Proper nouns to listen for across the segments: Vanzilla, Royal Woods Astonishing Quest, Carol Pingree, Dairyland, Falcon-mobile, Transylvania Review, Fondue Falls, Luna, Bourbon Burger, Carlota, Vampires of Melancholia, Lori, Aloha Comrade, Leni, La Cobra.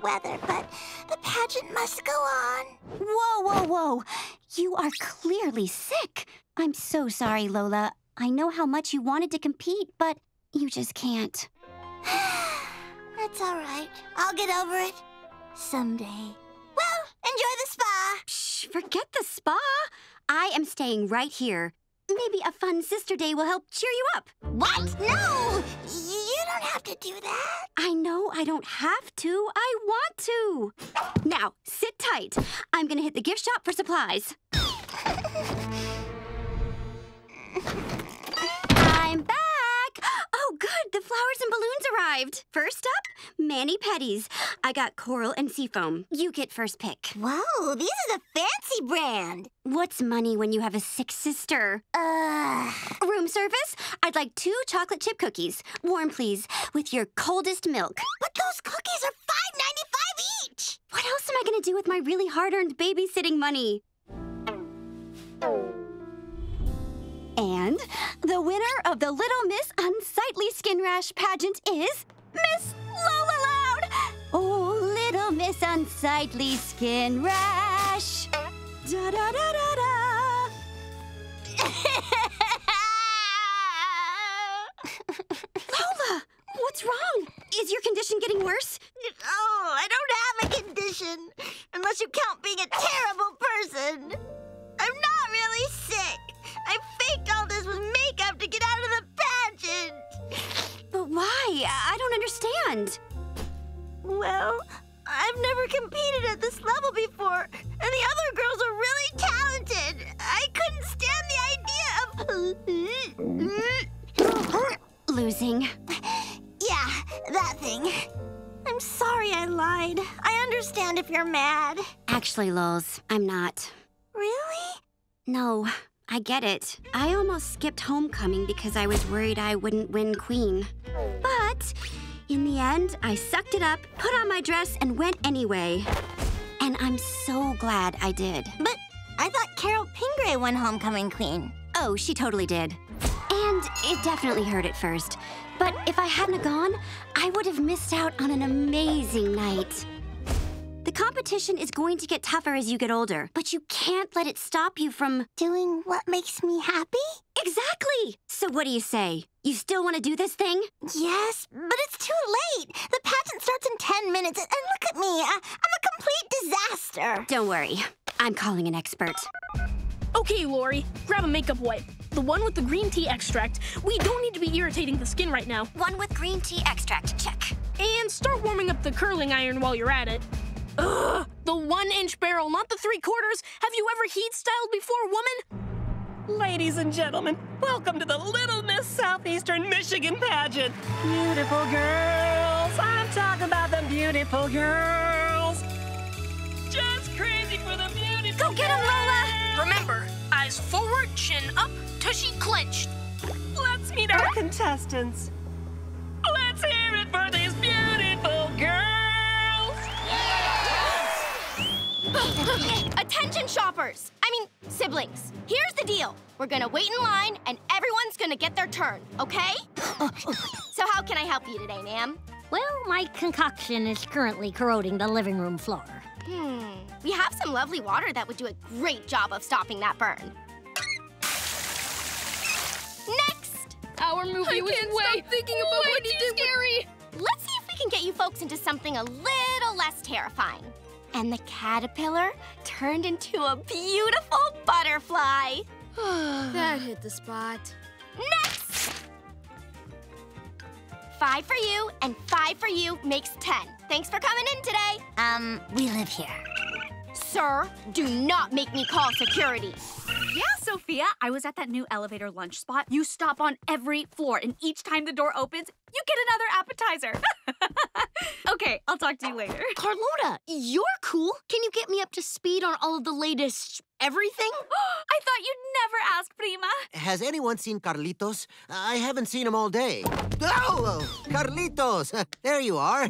the weather, but the pageant must go on. Whoa, whoa, whoa. You are clearly sick. I'm so sorry, Lola. I know how much you wanted to compete, but you just can't. That's all right. I'll get over it. Someday. Well, enjoy the spa. Psh, forget the spa. I am staying right here. Maybe a fun sister day will help cheer you up. What? No! You don't have to do that. I know I don't have to. I want to. Now, sit tight. I'm gonna hit the gift shop for supplies. I'm back. Oh, good. The flowers and balloons arrived. First up, mani-pedis. I got coral and seafoam. You get first pick. Whoa, these are the fancy brand. What's money when you have a sick sister? Room service? I'd like 2 chocolate chip cookies. Warm, please, with your coldest milk. But those cookies are $5.95 each. What else am I going to do with my really hard-earned babysitting money? And the winner of the Little Miss Unsightly Skin Rash pageant is Miss Lola Loud! Oh, Little Miss Unsightly Skin Rash! Da da da da da! Lola, what's wrong? Is your condition getting worse? Oh, I don't have a condition, unless you count being a terrible person. I'm not really sick. I faked all this with makeup to get out of the pageant. But why? I don't understand. Well, I've never competed at this level before, and the other girls are really talented. I couldn't stand the idea of... losing. Yeah, that thing. I'm sorry I lied. I understand if you're mad. Actually, Lulz, I'm not. Really? No. I get it. I almost skipped homecoming because I was worried I wouldn't win queen. But in the end, I sucked it up, put on my dress, and went anyway. And I'm so glad I did. But I thought Carol Pingree won homecoming queen. Oh, she totally did. And it definitely hurt at first. But if I hadn't gone, I would have missed out on an amazing night. The competition is going to get tougher as you get older, but you can't let it stop you from... doing what makes me happy? Exactly! So what do you say? You still want to do this thing? Yes, but it's too late. The pageant starts in 10 minutes, and look at me. I'm a complete disaster. Don't worry. I'm calling an expert. Okay, Lori, grab a makeup wipe. The one with the green tea extract. We don't need to be irritating the skin right now. One with green tea extract, check. And start warming up the curling iron while you're at it. Ugh, the 1-inch barrel, not the 3/4. Have you ever heat styled before, woman? Ladies and gentlemen, welcome to the Little Miss Southeastern Michigan pageant. Beautiful girls, I'm talking about the beautiful girls. Just crazy for the beautiful girls. Go get 'em, Lola. Remember, eyes forward, chin up, tushy clenched. Let's meet our contestants. Let's hear it for these beautiful girls. Attention shoppers, siblings. Here's the deal. We're gonna wait in line and everyone's gonna get their turn, okay? So how can I help you today, ma'am? Well, my concoction is currently corroding the living room floor. We have some lovely water that would do a great job of stopping that burn. Next! Our movie was way too scary. Let's see if we can get you folks into something a little less terrifying. And the caterpillar turned into a beautiful butterfly. That hit the spot. Next! 5 for you and 5 for you makes 10. Thanks for coming in today. We live here. Sir, do not make me call security. Yeah, Sophia, I was at that new elevator lunch spot. You stop on every floor, and each time the door opens, you get another appetizer. Okay, I'll talk to you later. Carlota, you're cool. Can you get me up to speed on all of the latest everything? I thought you'd never ask, Prima. Has anyone seen Carlitos? I haven't seen him all day. Oh, Carlitos, there you are.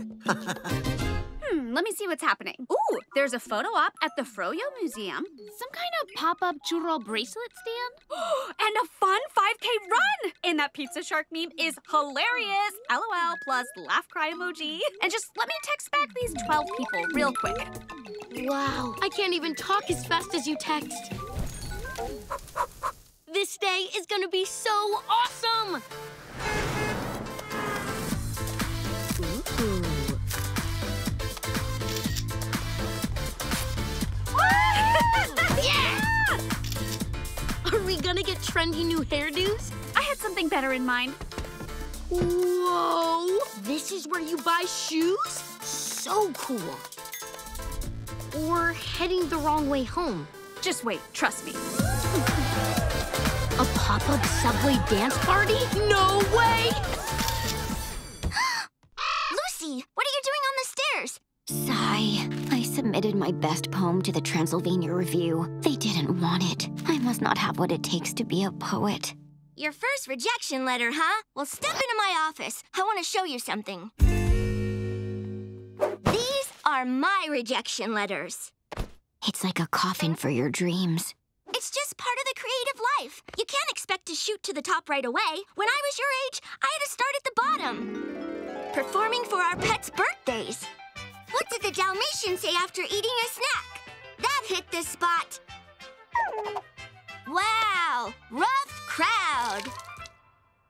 Let me see what's happening. Ooh, there's a photo op at the Froyo Museum. Some kind of pop-up churro bracelet stand. And a fun 5K run! And that pizza shark meme is hilarious. LOL plus laugh cry emoji. And just let me text back these 12 people real quick. Wow, I can't even talk as fast as you text. This day is gonna be so awesome! Ooh. Yeah! Are we gonna get trendy new hairdos? I had something better in mind. Whoa! This is where you buy shoes? So cool. We're heading the wrong way home. Just wait, trust me. A pop-up subway dance party? No way! Lucy, what are you doing on the stairs? Sigh. I submitted my best poem to the Transylvania Review. They didn't want it. I must not have what it takes to be a poet. Your first rejection letter, huh? Well, step into my office. I want to show you something. These are my rejection letters. It's like a coffin for your dreams. It's just part of the creative life. You can't expect to shoot to the top right away. When I was your age, I had to start at the bottom. Performing for our pets' birthdays. What did the Dalmatian say after eating a snack? That hit the spot. Wow, rough crowd.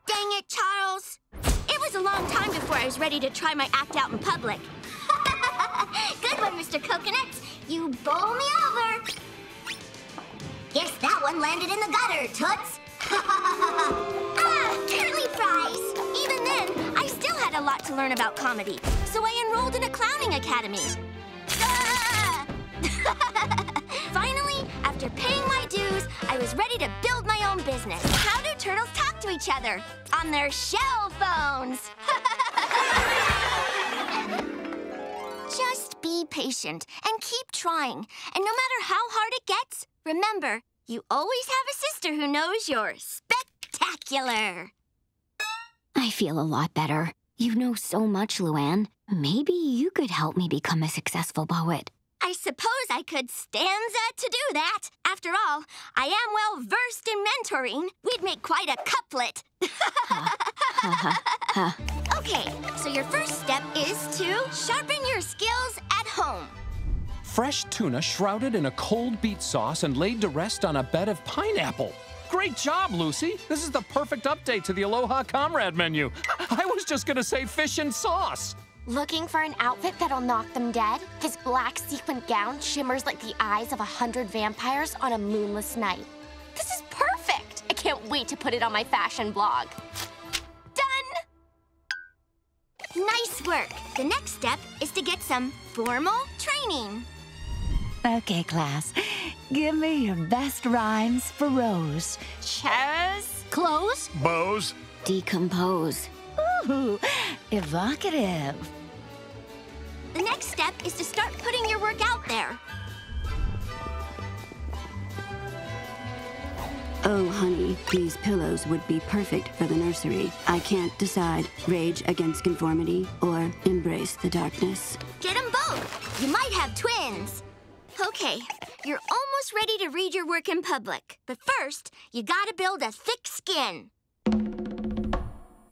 Dang it, Charles. It was a long time before I was ready to try my act out in public. Good one, Mr. Coconuts. You bowl me over. Guess that one landed in the gutter, toots. Ah, curly fries. Even then, I still had a lot to learn about comedy, so I enrolled in a clowning academy. Ah! Finally, after paying my dues, I was ready to build my own business. How do turtles talk to each other? On their shell phones. Just be patient and keep trying. And no matter how hard it gets, remember, you always have a sister who knows you're spectacular. I feel a lot better. You know so much, Luann. Maybe you could help me become a successful poet. I suppose I could stanza to do that. After all, I am well-versed in mentoring. We'd make quite a couplet. Okay, so your first step is to sharpen your skills at home. Fresh tuna shrouded in a cold beet sauce and laid to rest on a bed of pineapple. Great job, Lucy. This is the perfect update to the Aloha Comrade menu. I was just gonna say fish and sauce. Looking for an outfit that'll knock them dead? His black sequined gown shimmers like the eyes of 100 vampires on a moonless night. This is perfect. I can't wait to put it on my fashion blog. Done. Nice work. The next step is to get some formal training. Okay, class. Give me your best rhymes for rose. Chose. Close. Bows. Decompose. Ooh, evocative. The next step is to start putting your work out there. Oh, honey, these pillows would be perfect for the nursery. I can't decide. Rage against conformity or embrace the darkness. Get them both. You might have twins. Okay, you're almost ready to read your work in public. But first, you gotta build a thick skin.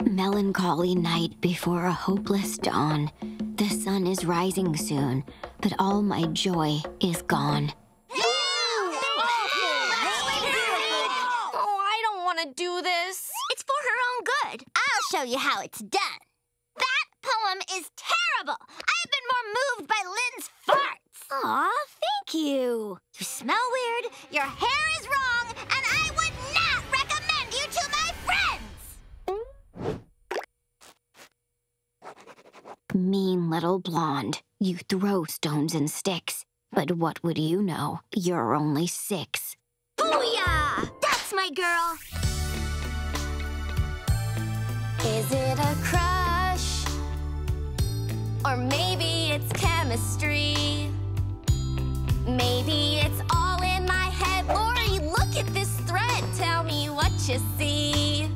Melancholy night before a hopeless dawn. The sun is rising soon, but all my joy is gone. Oh, I don't want to do this. It's for her own good. I'll show you how it's done. That poem is terrible. I've been more moved by Lynn's fart. Aw, thank you. You smell weird, your hair is wrong, and I would not recommend you to my friends! Mean little blonde, you throw stones and sticks. But what would you know? You're only 6. Booyah! That's my girl! Is it a crush? Or maybe it's chemistry? Maybe it's all in my head. Lori, look at this thread. Tell me what you see.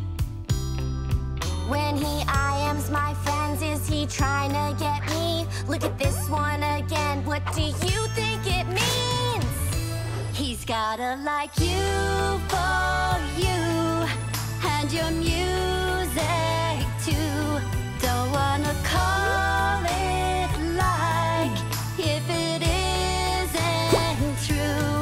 When he IMs my friends, is he trying to get me? Look at this one again. What do you think it means? He's gotta like you for you, and your music too. Don't wanna call it like if it isn't true.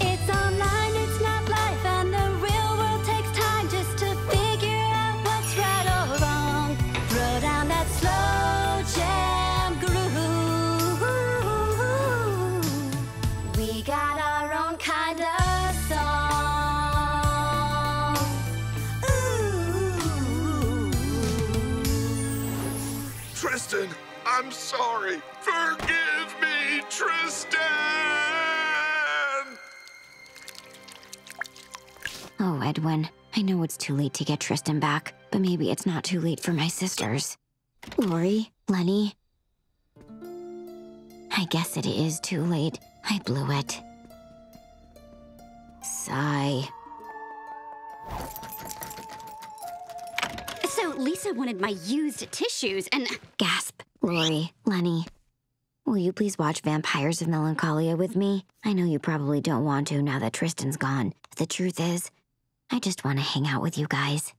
It's online, it's not life, and the real world takes time just to figure out what's right or wrong. Throw down that slow jam groove. We got our own kind of song. Ooh. Tristan, I'm sorry. Forgive me, Tristan! Oh, Edwin, I know it's too late to get Tristan back, but maybe it's not too late for my sisters. Lori, Leni. I guess it is too late. I blew it. Sigh. So Lisa wanted my used tissues and... Gasp. Lori, Leni, will you please watch Vampires of Melancholia with me? I know you probably don't want to now that Tristan's gone. The truth is, I just want to hang out with you guys.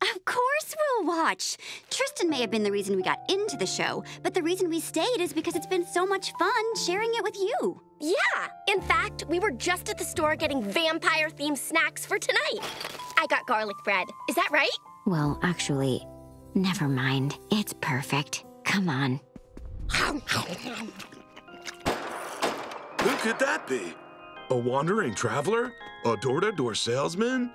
Of course we'll watch! Tristan may have been the reason we got into the show, but the reason we stayed is because it's been so much fun sharing it with you. Yeah! In fact, we were just at the store getting vampire-themed snacks for tonight. I got garlic bread. Is that right? Well, actually, never mind. It's perfect. Come on. Who could that be? A wandering traveler? A door-to-door salesman?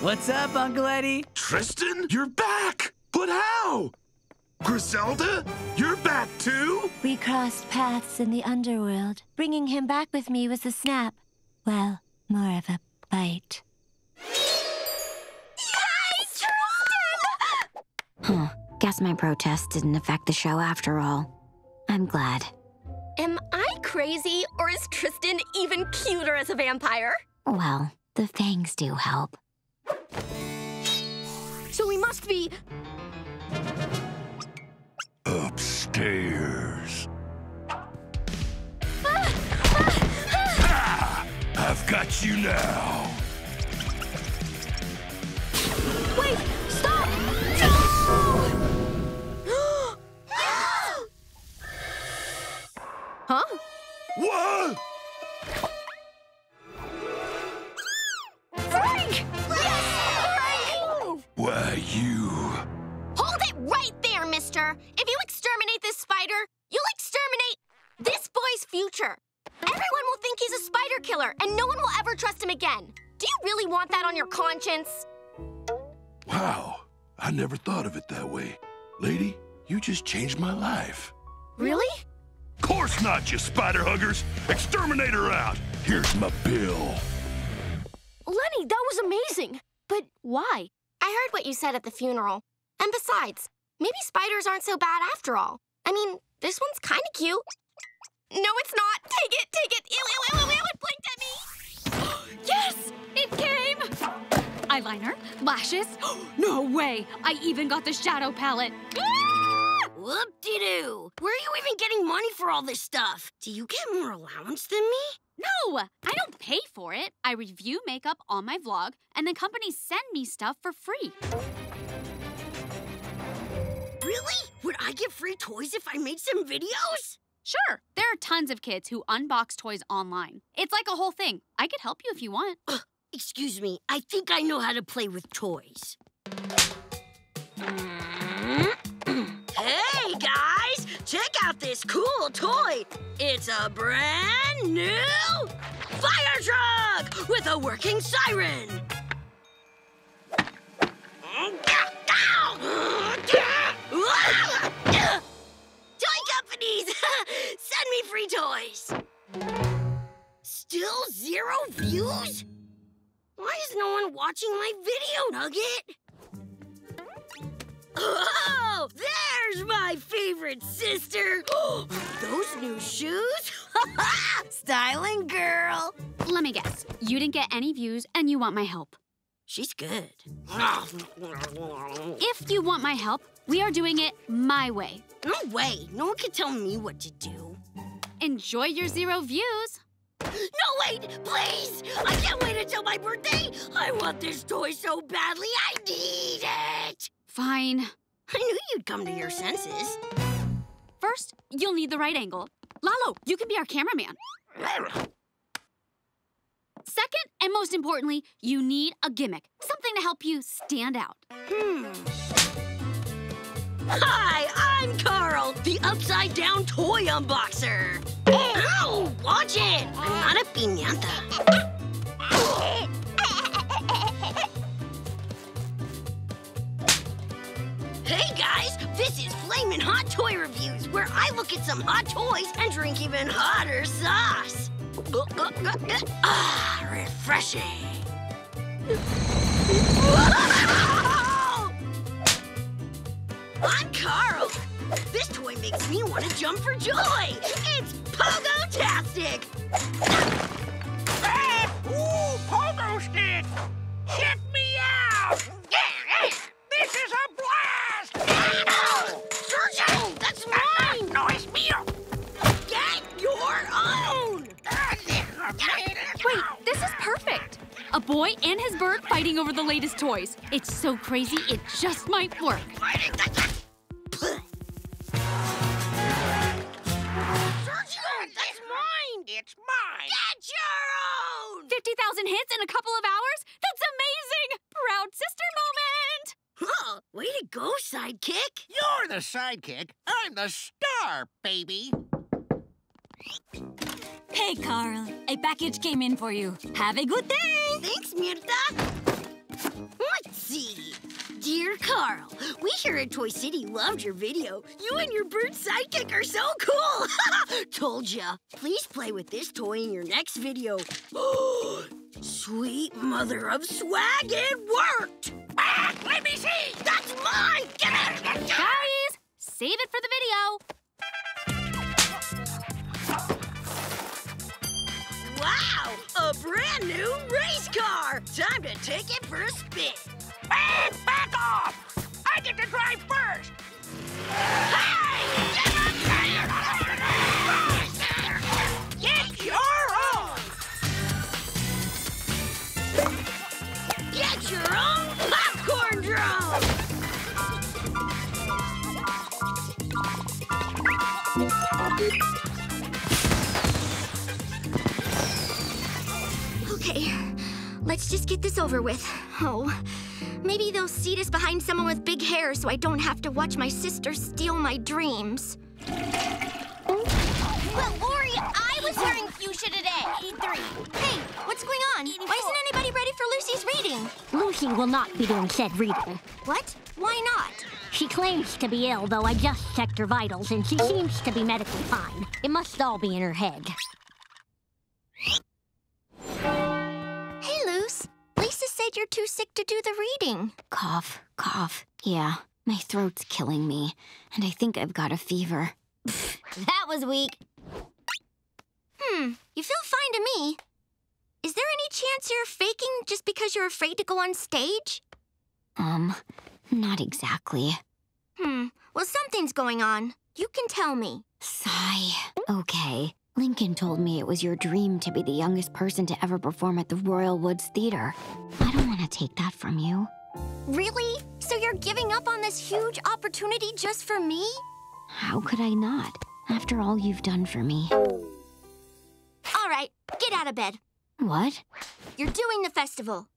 What's up, Uncle Eddie? Tristan, you're back! But how? Griselda, you're back too? We crossed paths in the underworld. Bringing him back with me was a snap. Well, more of a bite. Yes, Tristan! Huh. Guess my protest didn't affect the show after all. I'm glad. Am I crazy, or is Tristan even cuter as a vampire? Well, the fangs do help. So we must be... upstairs. I've got you now. Wait, stop! No! Huh? What? Frank! Why, you... Hold it right there, mister! If you exterminate this spider, you'll exterminate this boy's future. Everyone will think he's a spider killer, and no one will ever trust him again. Do you really want that on your conscience? Wow, I never thought of it that way. Lady, you just changed my life. Really? Of course not, you spider huggers! Exterminate her out! Here's my bill. Leni, that was amazing. But why? I heard what you said at the funeral. And besides, maybe spiders aren't so bad after all. I mean, this one's kind of cute. No, it's not. Take it, take it. Ew, ew, ew, ew, ew, it blinked at me. Yes, it came. Eyeliner, lashes. No way. I even got the shadow palette. Whoop-de-doo. Where are you even getting money for all this stuff? Do you get more allowance than me? No, I don't pay for it. I review makeup on my vlog, and the companies send me stuff for free. Really? Would I get free toys if I made some videos? Sure. There are tons of kids who unbox toys online. It's like a whole thing. I could help you if you want. Excuse me. I think I know how to play with toys. Hey, guys! Check out this cool toy. It's a brand new fire truck with a working siren. Toy companies, send me free toys. Still zero views? Why is no one watching my video, Nugget? Oh, there's my favorite sister. Those new shoes? Styling girl. Let me guess. You didn't get any views and you want my help. She's good. If you want my help, we are doing it my way. No way. No one can tell me what to do. Enjoy your 0 views. No, wait, please! I can't wait until my birthday! I want this toy so badly, I need it! Fine. I knew you'd come to your senses. First, you'll need the right angle. Lalo, you can be our cameraman. Second, and most importantly, you need a gimmick. Something to help you stand out. Hi, I'm Carl, the upside-down toy unboxer. Ow! Watch it! I'm not a piñata. Hey, guys! This is Flamin' Hot Toy Reviews, where I look at some hot toys and drink even hotter sauce. Ah, refreshing. Whoa! I'm Carl. This toy makes me want to jump for joy. It's Pogo-tastic. Hey, ooh, Pogo stick. Check me out. Yeah, this is a blast. Ow! Sergio, that's mine. No, it's mío. Get your own. Wait, this is perfect. A boy and his bird fighting over the latest toys. It's so crazy, it just might work. Sergio, that's mine! It's mine! Get your own! 50,000 hits in a couple of hours? That's amazing! Proud sister moment! Huh, way to go, sidekick! You're the sidekick. I'm the star, baby. Hey, Carl. A package came in for you. Have a good day! Thanks, Mirta. Let's see. Dear Carl, we here at Toy City loved your video. You and your bird sidekick are so cool! Told ya. Please play with this toy in your next video. Sweet mother of swag, it worked! Ah, let me see! That's mine! Get out of the car! Guys, save it for the video. Wow! A brand new race car! Time to take it for a spin. Man, back off! I get to drive first! Hey! Get your own! Get your own popcorn drone! Okay, let's just get this over with. Oh, maybe they'll seat us behind someone with big hair so I don't have to watch my sister steal my dreams. Well, Lori, I was hearing fuchsia today. 83. Hey, what's going on? 84. Why isn't anybody ready for Lucy's reading? Lucy will not be doing said reading. What? Why not? She claims to be ill, though I just checked her vitals, and she seems to be medically fine. It must all be in her head. Hey, Luce. Lisa said you're too sick to do the reading. Cough, cough. Yeah, my throat's killing me, and I think I've got a fever. That was weak. You feel fine to me. Is there any chance you're faking just because you're afraid to go on stage? Not exactly. Well, something's going on. You can tell me. Sigh. Okay. Lincoln told me it was your dream to be the youngest person to ever perform at the Royal Woods Theater. I don't want to take that from you. Really? So you're giving up on this huge opportunity just for me? How could I not? After all you've done for me. All right, get out of bed. What? You're doing the festival.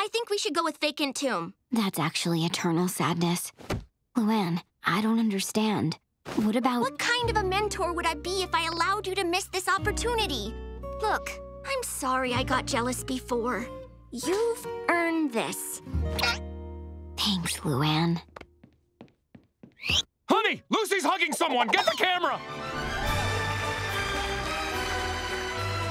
I think we should go with Vacant Tomb. That's actually Eternal Sadness. Luann, I don't understand. What about... What kind of a mentor would I be if I allowed you to miss this opportunity? Look, I'm sorry I got jealous before. You've earned this. Thanks, Luann. Honey, Lucy's hugging someone! Get the camera!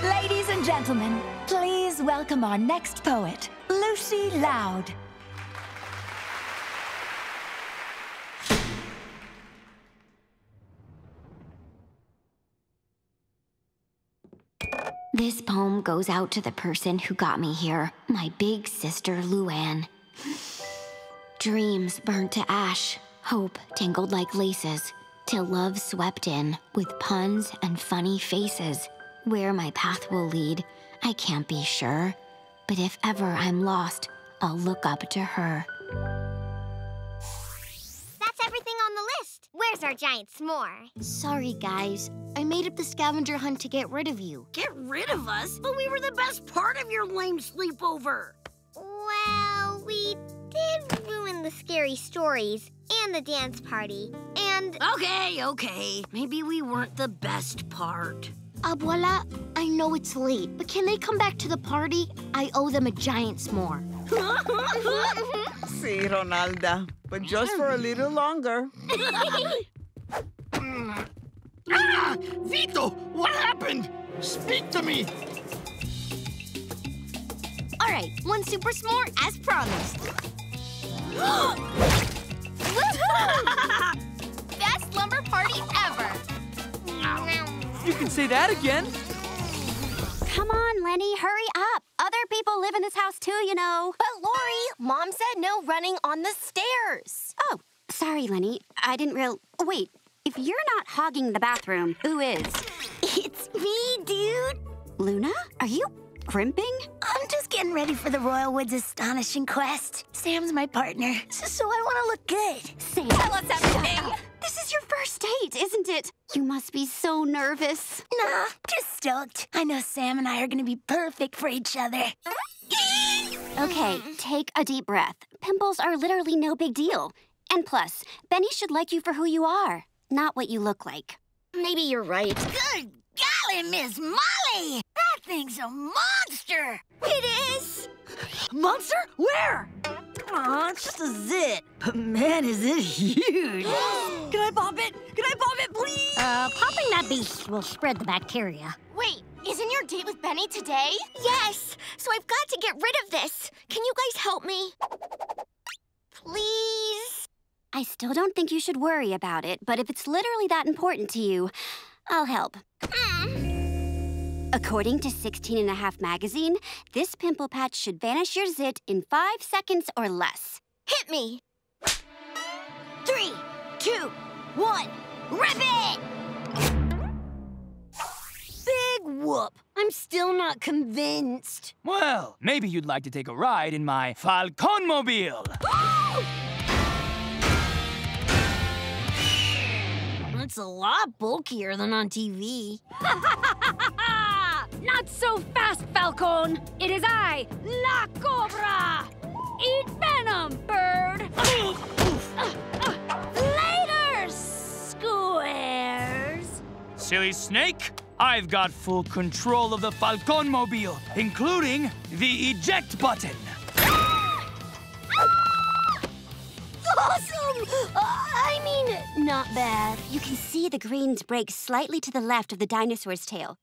Ladies and gentlemen, please welcome our next poet, Lucy Loud. This poem goes out to the person who got me here, my big sister, Luann. Dreams burnt to ash, hope tangled like laces, till love swept in with puns and funny faces. Where my path will lead, I can't be sure, but if ever I'm lost, I'll look up to her. That's everything on the list. Where's our giant s'more? Sorry, guys. I made up the scavenger hunt to get rid of you. Get rid of us? But we were the best part of your lame sleepover. Well, we did ruin the scary stories and the dance party, and... Okay, okay. Maybe we weren't the best part. Abuela, I know it's late, but can they come back to the party? I owe them a giant s'more. See, Ronalda, but just for a little longer. Ah! Vito, what happened? Speak to me. All right, one super s'more as promised. Woohoo! Best lumber party ever. You can say that again. Come on, Leni, hurry up. Other people live in this house too, you know. But Lori, Mom said no running on the stairs. Oh, sorry, Leni. I didn't real... Wait, if you're not hogging the bathroom, who is? It's me, dude. Luna, are you crimping? I'm just getting ready for the Royal Woods Astonishing Quest. Sam's my partner, so I want to look good. Sam, tell us everything. This is your first date, isn't it? You must be so nervous. Nah, just stoked. I know Sam and I are gonna be perfect for each other. Okay, take a deep breath. Pimples are literally no big deal. And plus, Benny should like you for who you are, not what you look like. Maybe you're right. Good golly, Miss Molly! That thing's a monster! It is! Monster? Where? Aw, it's just a zit. But man, is it huge. Can I pop it? Can I pop it, please? Popping that beast will spread the bacteria. Wait, isn't your date with Benny today? Yes, so I've got to get rid of this. Can you guys help me? Please? I still don't think you should worry about it, but if it's literally that important to you, I'll help. According to 16½ magazine, this pimple patch should vanish your zit in 5 seconds or less. Hit me! 3, 2, 1, rip it! Big whoop! I'm still not convinced. Well, maybe you'd like to take a ride in my Falcon-mobile. It's a lot bulkier than on TV. Not so fast, Falcon! It is I, La Cobra! Eat venom, bird! Later, squares! Silly snake, I've got full control of the Falcon-mobile, including the eject button. Awesome! I mean, not bad. You can see the greens break slightly to the left of the dinosaur's tail.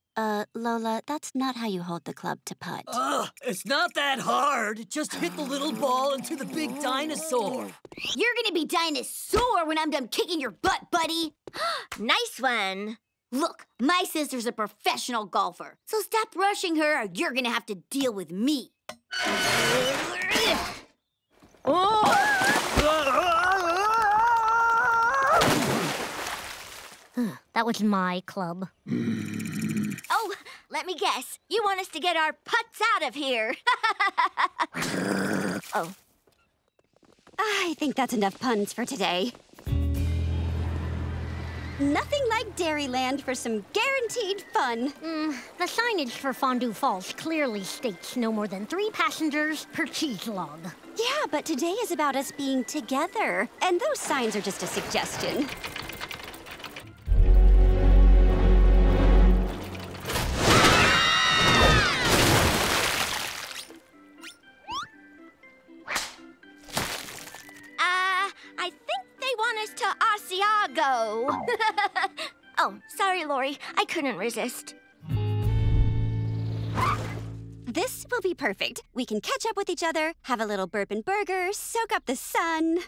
Lola, that's not how you hold the club to putt. Ugh, it's not that hard. Just hit the little ball into the big dinosaur. You're gonna be dinosaur when I'm done kicking your butt, buddy. Nice one. Look, my sister's a professional golfer, so stop rushing her or you're gonna have to deal with me. That was my club. Oh, let me guess. You want us to get our putts out of here. Oh. I think that's enough puns for today. Nothing like Dairyland for some guaranteed fun. The signage for Fondue Falls clearly states no more than 3 passengers per cheese log. Yeah, but today is about us being together. And those signs are just a suggestion. Oh, sorry, Lori. I couldn't resist. This will be perfect. We can catch up with each other, have a little Bourbon Burger, soak up the sun.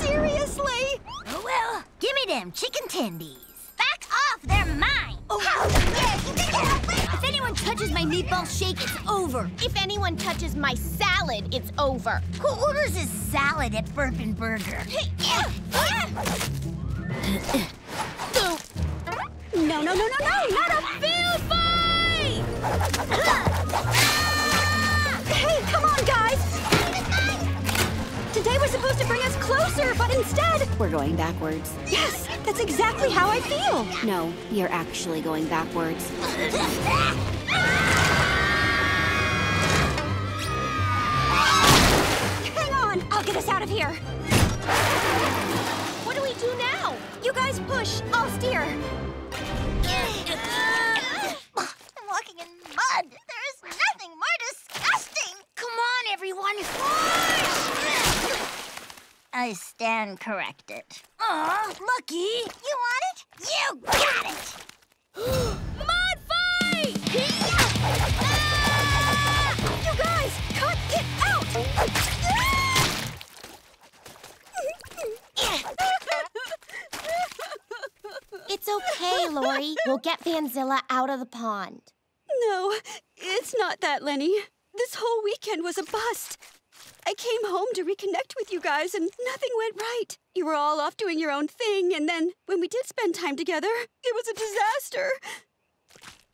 Seriously? Oh, well, give me them chicken tendies. Back off! off, they're mine. Oh. How dare you think you're helping? If anyone touches my meatball shake, it's over. If anyone touches my salad, it's over. Who orders a salad at Bourbon Burger? No, no, no, no, no! Not a field fight! Hey, come on, guys! Today was supposed to bring us closer, but instead... We're going backwards. Yes, that's exactly how I feel! No, you're actually going backwards. Hang on! I'll get us out of here! What do we do now? You guys push, I'll steer. I'm walking in mud. There is nothing more disgusting. Come on, everyone. I stand corrected. Aw, Lucky. You want it? You got it. Mud fight! You guys, cut it out! It's okay, Lori. We'll get Vanzilla out of the pond. No, it's not that, Leni. This whole weekend was a bust. I came home to reconnect with you guys, and nothing went right. You were all off doing your own thing, and then when we did spend time together, it was a disaster.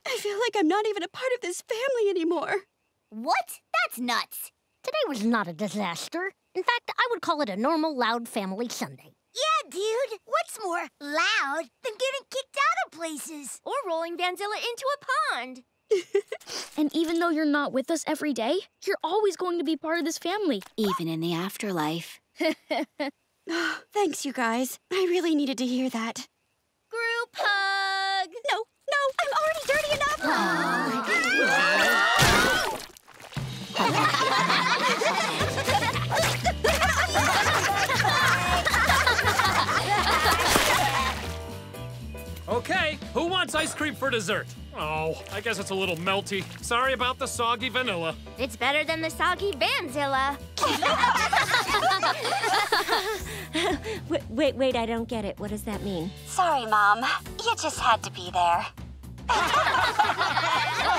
I feel like I'm not even a part of this family anymore. What? That's nuts. Today was not a disaster. In fact, I would call it a normal, loud family Sunday. Yeah, dude. What's more loud than getting kicked out of places? Or rolling Vanzilla into a pond. And even though you're not with us every day, you're always going to be part of this family. Even in the afterlife. Thanks, you guys. I really needed to hear that. Group hug! No, no, I'm already dirty enough! Okay, who wants ice cream for dessert? Oh, I guess it's a little melty. Sorry about the soggy vanilla. It's better than the soggy Vanzilla. Wait, I don't get it. What does that mean? Sorry, Mom. You just had to be there.